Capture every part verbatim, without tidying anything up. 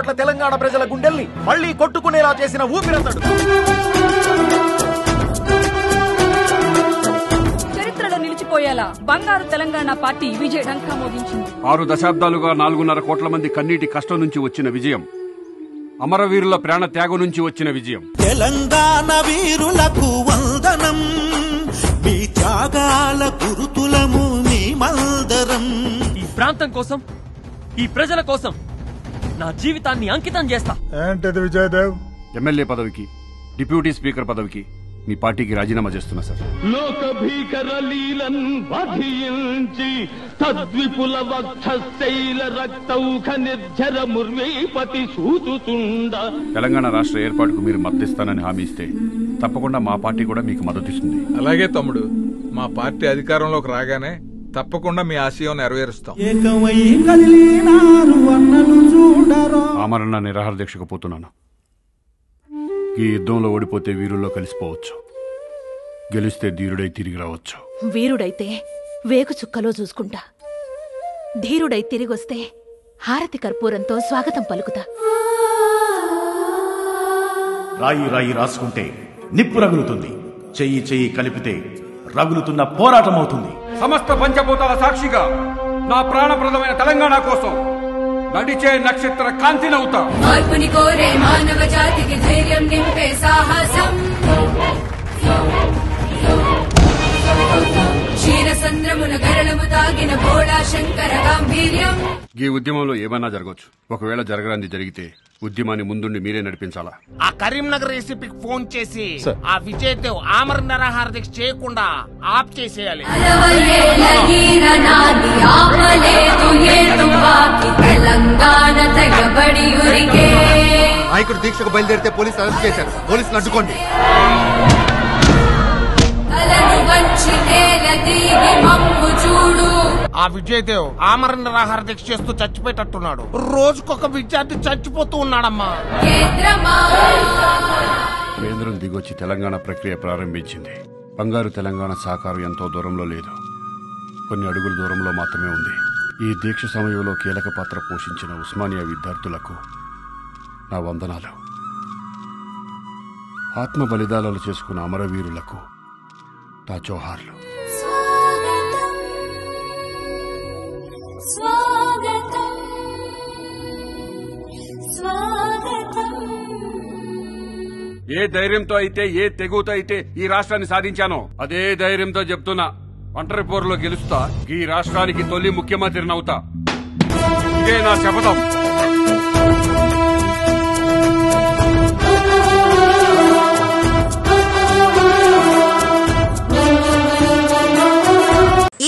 కోట్ల తెలంగాణ ప్రజల గుండెల్ని మళ్ళీ కొట్టుకునేలా చేసిన ఊపిరతడు. చరిత్రలో నిలిచిపోయేలా బంగారు తెలంగాణ పార్టీ విజయ ఢంకా మోగించింది. ఆరు దశాబ్దాలుగా నాలుగున్నర కోట్ల మంది కన్నీటి కష్టం నుంచి వచ్చిన విజయం, అమరవీరుల ప్రాణ త్యాగం నుంచి వచ్చిన విజయం. తెలంగాణ వీరులకు వందనం, మీ త్యాగాల గురుతులము మీ మందరం. ఈ ప్రాంతం కోసం, ఈ ప్రజల కోసం నా జీవితాన్ని అంకితం చేస్తా. ఏంటది విజయదేవ్? ఎమ్మెల్యే పదవికి, డిప్యూటీ స్పీకర్ పదవికి మీ పార్టీకి రాజీనామా చేస్తున్నా సార్. లోక భీకర లీలన్ వధించి తద్విపుల వక్షశైల రక్తౌఖ నిర్జర ముర్వేపతి సూతుతుండ. తెలంగాణ రాష్ట్ర ఏర్పాటుకు మీరు మద్దతిస్తానని హామీ ఇస్తే తప్పకుండా మా పార్టీ కూడా మీకు మద్దతిస్తుంది. అలాగే తమ్ముడు, మా పార్టీ అధికారంలోకి రాగానే తప్పకుండా మీ ఆశయం నెరవేరుస్తాం. ఆమరణ నిరాహార దీక్షకు పోతున్నాను. ఈ యుద్ధంలో ఓడిపోతే వీరుల్లో కలిసిపోవచ్చు, గెలిస్తే ధీరుడై తిరిగి రావచ్చు. వీరుడైతే వేగు చుక్కలో చూసుకుంటా, ధీరుడై తిరిగొస్తే హారతి కర్పూరంతో స్వాగతం పలుకుతా. రాయి రాయి రాసుకుంటే నిప్పు రగులుతుంది, చెయ్యి చెయ్యి కలిపితే రగులుతున్న పోరాటం అవుతుంది. సమస్త పంచభూతాల సాక్షిగా నా ప్రాణప్రదమైన తెలంగాణ కోసం నడిచే నక్షత్ర కాంతి అవుతా. మార్పుని కోరే మానవ జాతికి ధైర్యం నింపే సాహసం, క్షీరసంద్రమున గరళము తాగిన బోడా శంకర గాంభీర్యం. ఈ ఉద్యమంలో ఏమైనా జరగవచ్చు, ఒకవేళ జరగరాంది జరిగితే ఉద్యమాన్ని ముందుండి మీరే నడిపించాలా. ఆ కరీంనగర్ ఏసీపీకి ఫోన్ చేసి ఆ విజయదేవ్ ఆమర నిరాహార దీక్ష చేయకుండా ఆప్ చేసేయాలి. నాయకుడు దీక్షకు బయలుదేరితే పోలీసులు అరెస్ట్ చేశారు, పోలీసులు అడ్డుకోండి. ఆ విజయదేవ్ ఆమరణ నిరాహార దీక్ష చేస్తూ చచ్చిపోయేటట్టున్నాడు. రోజుకొక విద్యార్థి చచ్చిపోతూ ఉన్నాడమ్మా. కేంద్రం దిగొచ్చి తెలంగాణ ప్రక్రియ ప్రారంభించింది. బంగారు తెలంగాణ సాకారం ఎంతో దూరంలో లేదు, కొన్ని అడుగుల దూరంలో మాత్రమే ఉంది. ఈ దీక్ష సమయంలో కీలక పాత్ర పోషించిన ఉస్మానియా విద్యార్థులకు నా వందనాలు. ఆత్మ బలిదానాలు చేసుకున్న అమరవీరులకు నా జోహార్లు. స్వాగతం స్వాగతం. ఏ ధైర్యంతో అయితే, ఏ తెగుతో అయితే ఈ రాష్ట్రాన్ని సాధించానో అదే ధైర్యంతో చెప్తున్నా, ఒంటరి పోరులో గెలుస్తా, ఈ రాష్ట్రానికి తొలి ముఖ్యమంత్రిని అవుతా. ఇదే నా శపథం.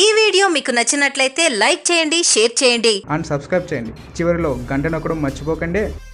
ఈ వీడియో మీకు నచ్చినట్లయితే లైక్ చేయండి, షేర్ చేయండి అండ్ సబ్స్క్రైబ్ చేయండి. చివరిలో గంట నొక్కడం మర్చిపోకండి.